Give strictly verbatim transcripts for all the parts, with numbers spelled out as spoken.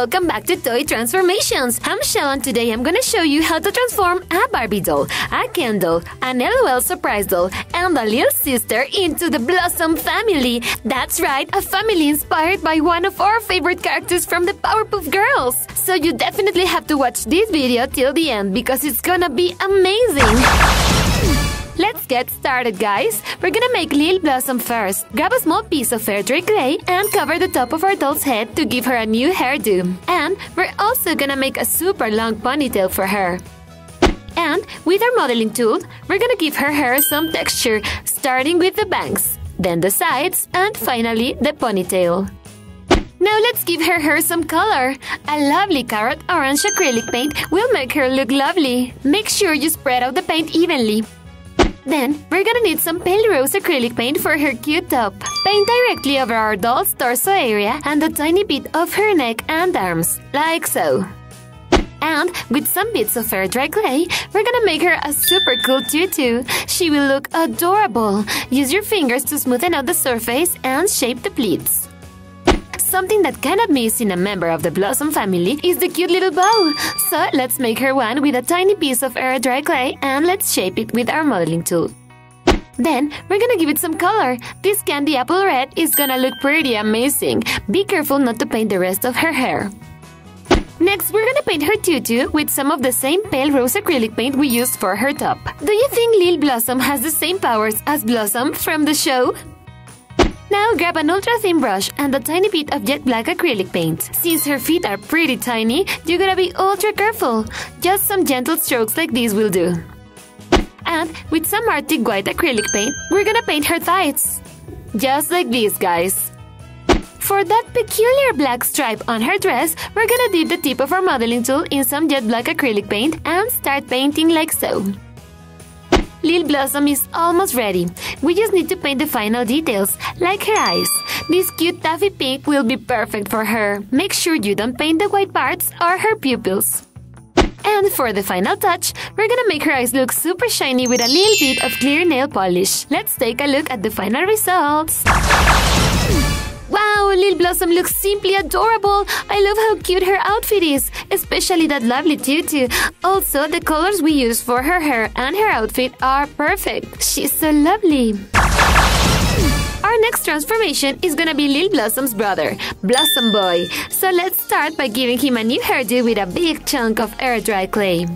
Welcome back to Toy Transformations! I'm Shell and today I'm gonna show you how to transform a Barbie doll, a Ken doll, an LOL Surprise doll, and a little sister into the Blossom family! That's right, a family inspired by one of our favorite characters from the Powerpuff Girls! So you definitely have to watch this video till the end because it's gonna be amazing! Let's get started, guys! We're gonna make Lil Blossom first. Grab a small piece of fair trade clay and cover the top of our doll's head to give her a new hairdo. And we're also gonna make a super long ponytail for her. And with our modeling tool, we're gonna give her hair some texture, starting with the bangs, then the sides, and finally the ponytail. Now let's give her hair some color. A lovely carrot orange acrylic paint will make her look lovely. Make sure you spread out the paint evenly. Then, we're gonna need some pale rose acrylic paint for her cute top. Paint directly over our doll's torso area and a tiny bit of her neck and arms, like so. And, with some bits of fair dry clay, we're gonna make her a super cool tutu. She will look adorable. Use your fingers to smoothen out the surface and shape the pleats. Something that cannot miss in a member of the Blossom family is the cute little bow. So let's make her one with a tiny piece of air dry clay and let's shape it with our modeling tool. Then we're gonna give it some color. This candy apple red is gonna look pretty amazing. Be careful not to paint the rest of her hair. Next, we're gonna paint her tutu with some of the same pale rose acrylic paint we used for her top. Do you think Lil Blossom has the same powers as Blossom from the show? Now grab an ultra-thin brush and a tiny bit of jet black acrylic paint. Since her feet are pretty tiny, you gotta be ultra careful. Just some gentle strokes like these will do. And with some arctic white acrylic paint, we're gonna paint her thighs. Just like these, guys. For that peculiar black stripe on her dress, we're gonna dip the tip of our modeling tool in some jet black acrylic paint and start painting like so. Lil Blossom is almost ready. We just need to paint the final details, like her eyes. This cute taffy pink will be perfect for her. Make sure you don't paint the white parts or her pupils. And for the final touch, we're gonna make her eyes look super shiny with a little bit of clear nail polish. Let's take a look at the final results. Wow, Lil Blossom looks simply adorable! I love how cute her outfit is, especially that lovely tutu. Also, the colors we use for her hair and her outfit are perfect. She's so lovely! Our next transformation is gonna be Lil Blossom's brother, Blossom Boy. So let's start by giving him a new hairdo with a big chunk of air dry clay.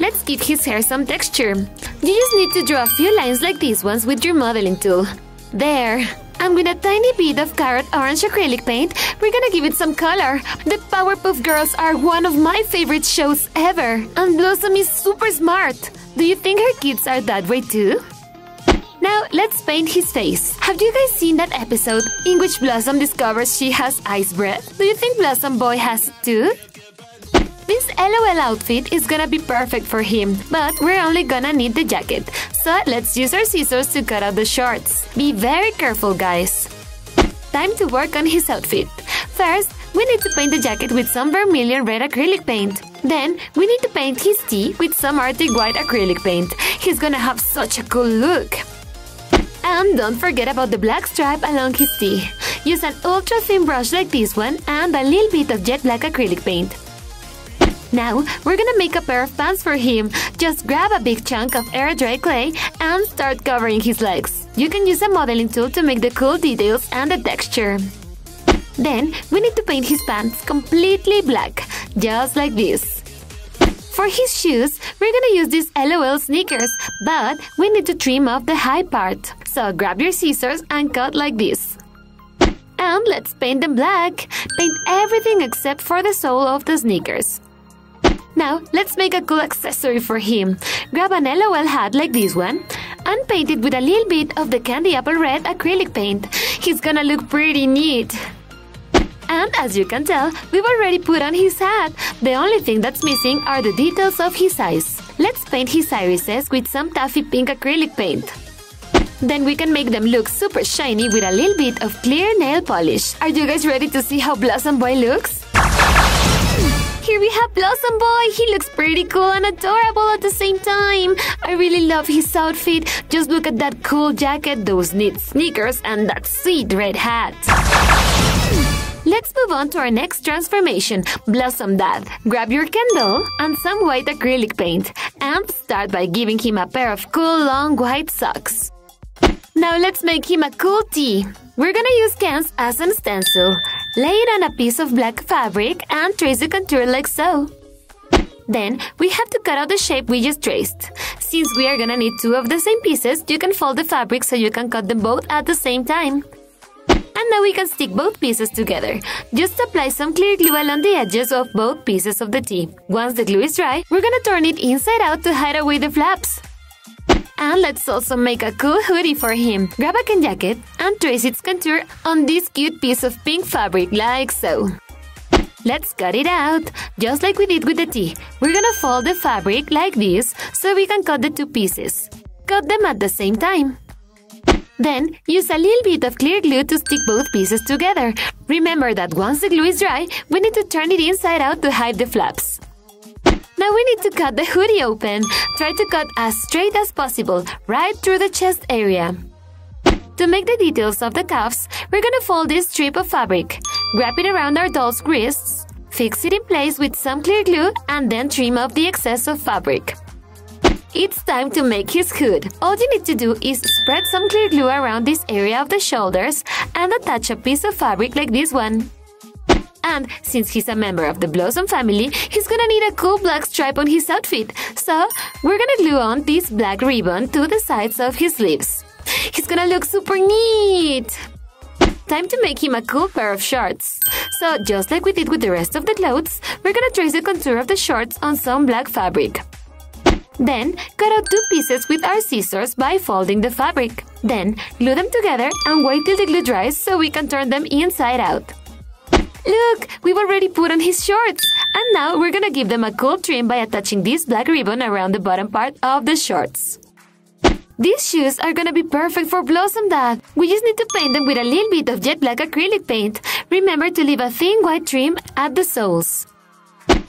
Let's give his hair some texture. You just need to draw a few lines like these ones with your modeling tool. There! And with a tiny bit of carrot orange acrylic paint, we're gonna give it some color. The Powerpuff Girls are one of my favorite shows ever. And Blossom is super smart. Do you think her kids are that way too? Now, let's paint his face. Have you guys seen that episode in which Blossom discovers she has ice breath? Do you think Blossom Boy has it too? This LOL outfit is gonna be perfect for him, but we're only gonna need the jacket. So let's use our scissors to cut out the shorts. Be very careful, guys. Time to work on his outfit. First, we need to paint the jacket with some vermilion red acrylic paint. Then, we need to paint his tee with some arctic white acrylic paint. He's gonna have such a cool look. And don't forget about the black stripe along his tee. Use an ultra-thin brush like this one and a little bit of jet black acrylic paint. Now, we're gonna make a pair of pants for him. Just grab a big chunk of air dry clay and start covering his legs. You can use a modeling tool to make the cool details and the texture. Then, we need to paint his pants completely black, just like this. For his shoes, we're gonna use these LOL sneakers, but we need to trim off the high part. So grab your scissors and cut like this. And let's paint them black. Paint everything except for the sole of the sneakers. Now, let's make a cool accessory for him. Grab an LOL hat like this one and paint it with a little bit of the candy apple red acrylic paint. He's gonna look pretty neat. And as you can tell, we've already put on his hat. The only thing that's missing are the details of his eyes. Let's paint his irises with some taffy pink acrylic paint. Then we can make them look super shiny with a little bit of clear nail polish. Are you guys ready to see how Blossom Boy looks? Here we have Blossom Boy! He looks pretty cool and adorable at the same time! I really love his outfit. Just look at that cool jacket, those neat sneakers, and that sweet red hat! Let's move on to our next transformation, Blossom Dad. Grab your Ken doll and some white acrylic paint, and start by giving him a pair of cool long white socks. Now let's make him a cool tee. We're gonna use cans as a stencil. Lay it on a piece of black fabric and trace the contour like so. Then, we have to cut out the shape we just traced. Since we are gonna need two of the same pieces, you can fold the fabric so you can cut them both at the same time. And now we can stick both pieces together. Just apply some clear glue along the edges of both pieces of the tee. Once the glue is dry, we're gonna turn it inside out to hide away the flaps. And let's also make a cool hoodie for him. Grab a Ken jacket and trace its contour on this cute piece of pink fabric, like so. Let's cut it out, just like we did with the tee. We're gonna fold the fabric like this so we can cut the two pieces. Cut them at the same time. Then, use a little bit of clear glue to stick both pieces together. Remember that once the glue is dry, we need to turn it inside out to hide the flaps. Now we need to cut the hoodie open. Try to cut as straight as possible, right through the chest area. To make the details of the cuffs, we're gonna fold this strip of fabric. Wrap it around our doll's wrists, fix it in place with some clear glue, and then trim off the excess of fabric. It's time to make his hood. All you need to do is spread some clear glue around this area of the shoulders and attach a piece of fabric like this one. And since he's a member of the Blossom family, he's gonna need a cool black stripe on his outfit. So, we're gonna glue on this black ribbon to the sides of his sleeves. He's gonna look super neat! Time to make him a cool pair of shorts. So, just like we did with the rest of the clothes, we're gonna trace the contour of the shorts on some black fabric. Then, cut out two pieces with our scissors by folding the fabric. Then, glue them together and wait till the glue dries so we can turn them inside out. Look, we've already put on his shorts! And now we're gonna give them a cool trim by attaching this black ribbon around the bottom part of the shorts. These shoes are gonna be perfect for Blossom Dad. We just need to paint them with a little bit of jet black acrylic paint. Remember to leave a thin white trim at the soles.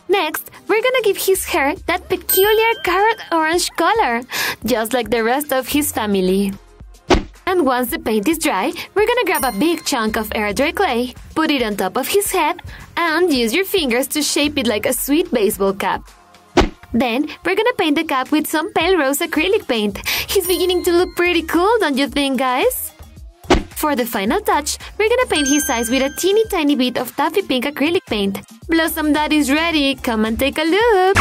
Next, we're gonna give his hair that peculiar carrot-orange color, just like the rest of his family. And once the paint is dry, we're gonna grab a big chunk of air-dry clay, put it on top of his head, and use your fingers to shape it like a sweet baseball cap. Then, we're gonna paint the cap with some pale rose acrylic paint. He's beginning to look pretty cool, don't you think, guys? For the final touch, we're gonna paint his eyes with a teeny tiny bit of taffy pink acrylic paint. Blossom Dad is ready! Come and take a look!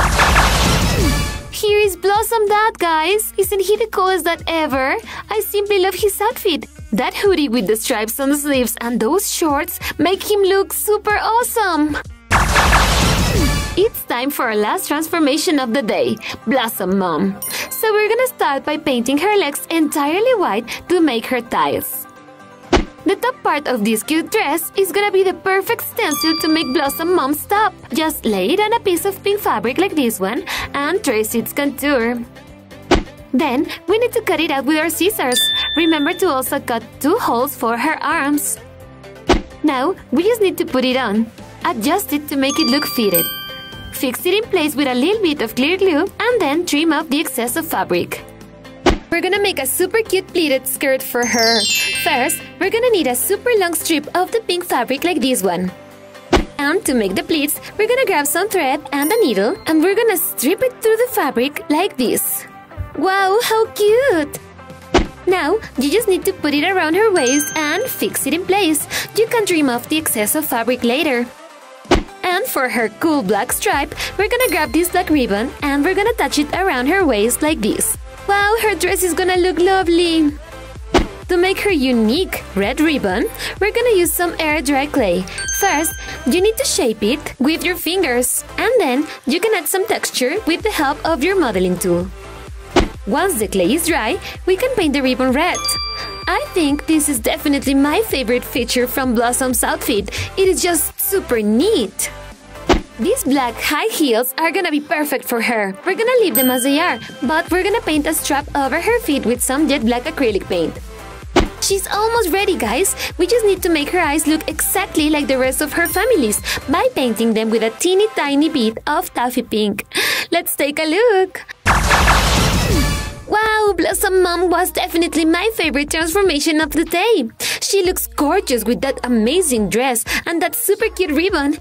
Here is Blossom Dad, guys! Isn't he the coolest dad ever? I simply love his outfit! That hoodie with the stripes on the sleeves and those shorts make him look super awesome! It's time for our last transformation of the day, Blossom Mom. So we're gonna start by painting her legs entirely white to make her thighs. The top part of this cute dress is gonna be the perfect stencil to make Blossom Mom's top. Just lay it on a piece of pink fabric like this one and trace its contour. Then, we need to cut it out with our scissors. Remember to also cut two holes for her arms. Now, we just need to put it on. Adjust it to make it look fitted. Fix it in place with a little bit of clear glue and then trim off the excess of fabric. We're gonna make a super cute pleated skirt for her. First, we're gonna need a super long strip of the pink fabric like this one. And to make the pleats, we're gonna grab some thread and a needle and we're gonna strip it through the fabric like this. Wow, how cute! Now, you just need to put it around her waist and fix it in place. You can trim off the excess of fabric later. And for her cool black stripe, we're gonna grab this black ribbon and we're gonna attach it around her waist like this. Wow, her dress is gonna look lovely! To make her unique red ribbon, we're gonna use some air-dry clay. First, you need to shape it with your fingers, and then you can add some texture with the help of your modeling tool. Once the clay is dry, we can paint the ribbon red. I think this is definitely my favorite feature from Blossom's outfit. It is just super neat! These black high heels are gonna be perfect for her. We're gonna leave them as they are, but we're gonna paint a strap over her feet with some jet black acrylic paint. She's almost ready, guys! We just need to make her eyes look exactly like the rest of her family's by painting them with a teeny tiny bit of taffy pink. Let's take a look! Wow, Blossom Mom was definitely my favorite transformation of the day! She looks gorgeous with that amazing dress and that super cute ribbon.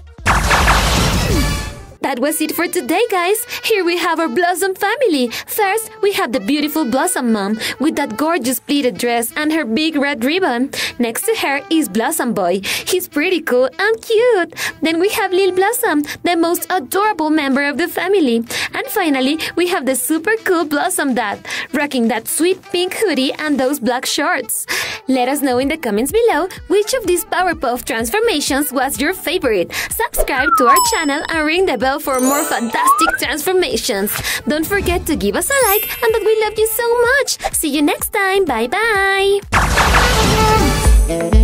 That was it for today, guys. Here we have our Blossom family. First, we have the beautiful Blossom Mom with that gorgeous pleated dress and her big red ribbon. Next to her is Blossom Boy. He's pretty cool and cute. Then we have Lil Blossom, the most adorable member of the family. And finally, we have the super cool Blossom Dad, rocking that sweet pink hoodie and those black shorts. Let us know in the comments below which of these Powerpuff transformations was your favorite. Subscribe to our channel and ring the bell for more fantastic transformations. Don't forget to give us a like and that we love you so much. See you next time. Bye bye.